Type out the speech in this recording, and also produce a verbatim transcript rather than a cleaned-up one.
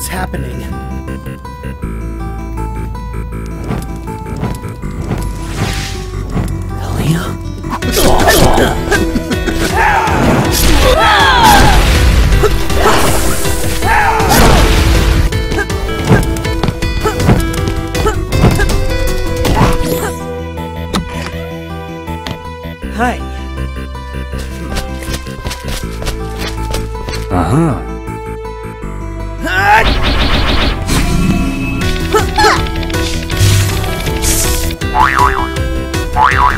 what's happening. Hi. Uh-huh. Why